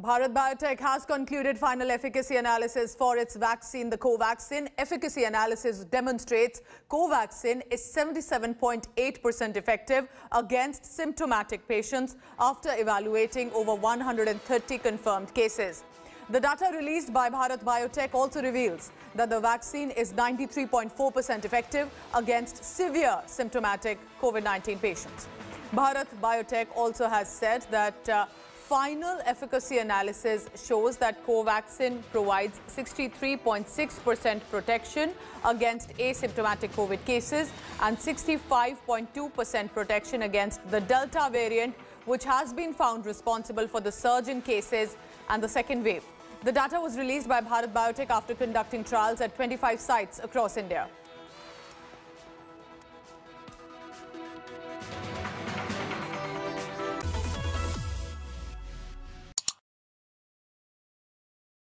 Bharat Biotech has concluded final efficacy analysis for its vaccine, the Covaxin. Efficacy analysis demonstrates Covaxin is 77.8% effective against symptomatic patients after evaluating over 130 confirmed cases. The data released by Bharat Biotech also reveals that the vaccine is 93.4% effective against severe symptomatic COVID-19 patients. Bharat Biotech also has said that final efficacy analysis shows that Covaxin provides 63.6% protection against asymptomatic COVID cases and 65.2% protection against the Delta variant, which has been found responsible for the surge in cases and the second wave. The data was released by Bharat Biotech after conducting trials at 25 sites across India.